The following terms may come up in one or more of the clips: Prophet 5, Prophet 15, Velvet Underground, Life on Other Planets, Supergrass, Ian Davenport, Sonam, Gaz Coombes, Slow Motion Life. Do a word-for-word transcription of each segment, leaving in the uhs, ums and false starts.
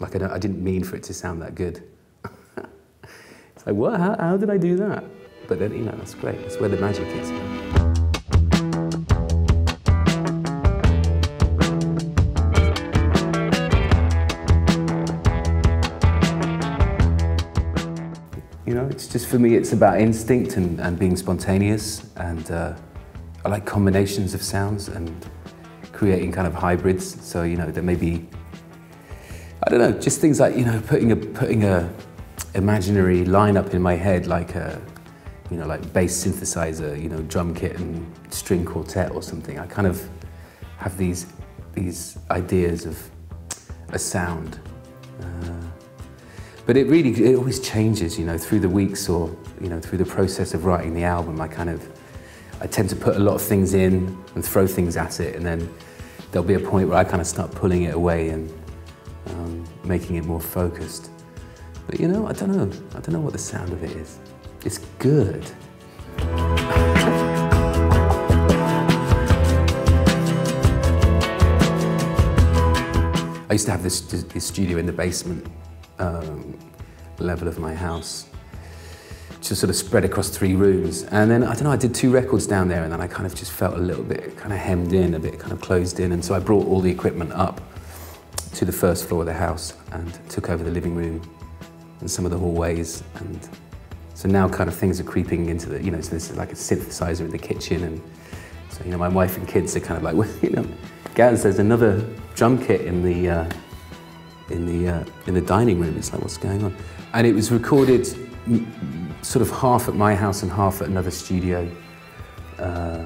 Like, I, don't, I didn't mean for it to sound that good. It's like, what? How, how did I do that? But then, you know, that's great. That's where the magic is. You know, it's just, for me, it's about instinct and, and being spontaneous. And uh, I like combinations of sounds and creating kind of hybrids. So, you know, there may be, I don't know, just things like, you know, putting a, putting a imaginary lineup in my head, like a, you know, like bass synthesizer, you know, drum kit and string quartet or something. I kind of have these, these ideas of a sound. Uh, but it really, it always changes, you know, through the weeks or, you know, through the process of writing the album. I kind of, I tend to put a lot of things in and throw things at it, and then there'll be a point where I kind of start pulling it away and um, making it more focused. But, you know, I don't know. I don't know what the sound of it is. It's good. I used to have this, this studio in the basement um, level of my house, to sort of spread across three rooms. And then, I don't know, I did two records down there, and then I kind of just felt a little bit kind of hemmed in, a bit kind of closed in. And so I brought all the equipment up to the first floor of the house and took over the living room and some of the hallways. And so now kind of things are creeping into the, you know, so this is like a synthesizer in the kitchen. And so, you know, my wife and kids are kind of like, well, you know, Gaz, there's another drum kit in the, uh, in the, uh, in the dining room. It's like, what's going on? And it was recorded sort of half at my house and half at another studio uh,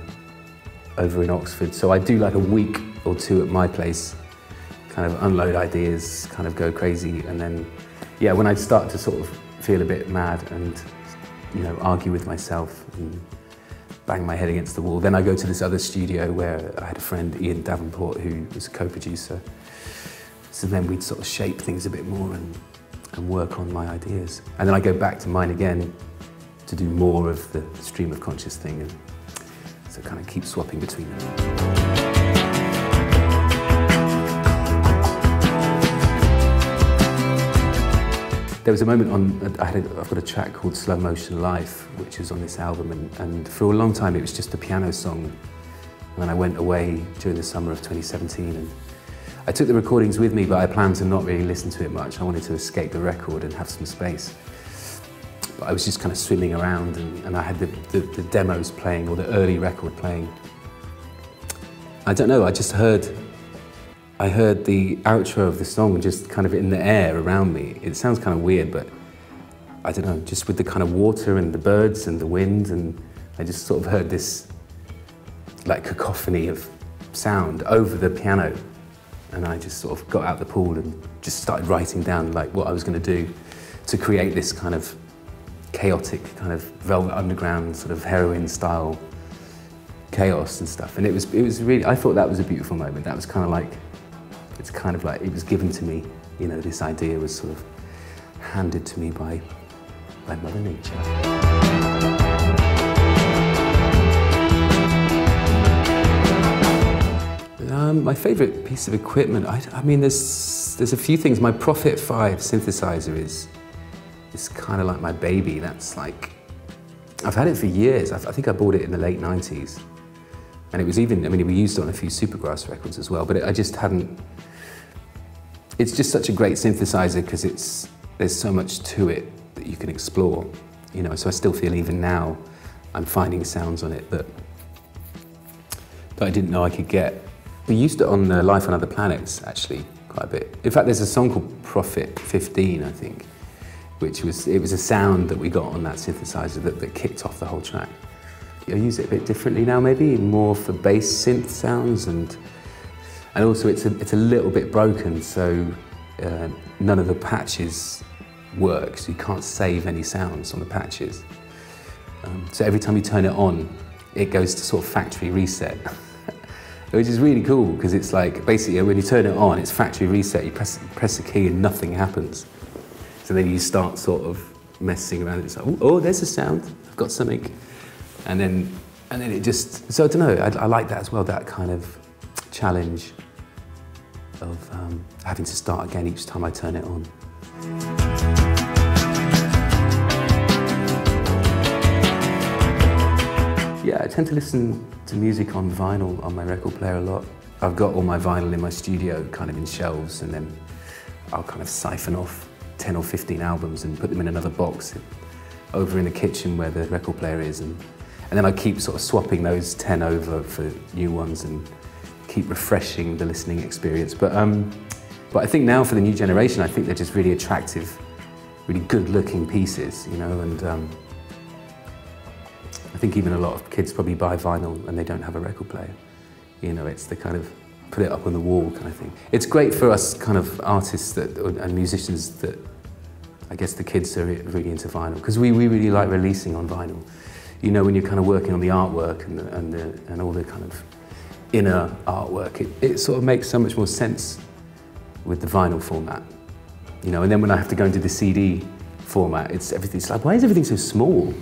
over in Oxford. So I do like a week or two at my place, kind of unload ideas, kind of go crazy. And then, yeah, when I start to sort of feel a bit mad and, you know, argue with myself and bang my head against the wall, then I go to this other studio where I had a friend, Ian Davenport, who was a co-producer. So then we'd sort of shape things a bit more and and work on my ideas. And then I go back to mine again to do more of the stream of conscious thing, and so kind of keep swapping between them. There was a moment on, I had a, I've got a track called Slow Motion Life, which is on this album, and, and for a long time it was just a piano song. And then I went away during the summer of twenty seventeen, and I took the recordings with me, but I planned to not really listen to it much. I wanted to escape the record and have some space. But I was just kind of swimming around, and, and I had the, the, the demos playing, or the early record playing. I don't know, I just heard, I heard the outro of the song just kind of in the air around me. It sounds kind of weird, but I don't know, just with the kind of water and the birds and the wind, and I just sort of heard this like cacophony of sound over the piano. And I just sort of got out the pool and just started writing down like what I was going to do to create this kind of chaotic, kind of Velvet Underground sort of heroin style chaos and stuff. And it was, it was really, I thought that was a beautiful moment. That was kind of like, it's kind of like it was given to me. You know, this idea was sort of handed to me by, by Mother Nature. Um, my favourite piece of equipment, I, I mean, there's, there's a few things. My Prophet five synthesizer is, is kind of like my baby. That's like, I've had it for years. I've, I think I bought it in the late nineties. And it was even, I mean, we used it on a few Supergrass records as well, but it, I just hadn't, it's just such a great synthesizer because it's, there's so much to it that you can explore, you know, so I still feel even now I'm finding sounds on it that, that I didn't know I could get. We used it on uh, Life on Other Planets, actually, quite a bit. In fact, there's a song called Prophet fifteen, I think, which was, it was a sound that we got on that synthesizer that, that kicked off the whole track. I use it a bit differently now, maybe, more for bass synth sounds, and and also it's a, it's a little bit broken, so uh, none of the patches work, so you can't save any sounds on the patches. Um, so every time you turn it on, it goes to sort of factory reset. Which is really cool, because it's like, basically, when you turn it on, it's factory reset. You press, press the key and nothing happens. So then you start sort of messing around. It's like, oh, oh there's a sound. I've got something. And then, and then it just, so I don't know, I, I like that as well, that kind of challenge. of um, having to start again each time I turn it on. Yeah, I tend to listen to music on vinyl on my record player a lot. I've got all my vinyl in my studio, kind of in shelves, and then I'll kind of siphon off ten or fifteen albums and put them in another box over in the kitchen where the record player is. And, and then I keep sort of swapping those ten over for new ones and keep refreshing the listening experience. But, um, but I think now for the new generation, I think they're just really attractive, really good-looking pieces, you know, and um, I think even a lot of kids probably buy vinyl and they don't have a record player. You know, it's the kind of put it up on the wall kind of thing. It's great for us kind of artists that, and musicians that, I guess the kids are really into vinyl, because we, we really like releasing on vinyl. You know, when you're kind of working on the artwork and, the, and, the, and all the kind of inner artwork, it, it sort of makes so much more sense with the vinyl format. You know, and then when I have to go into the C D format, it's everything, it's like, why is everything so small?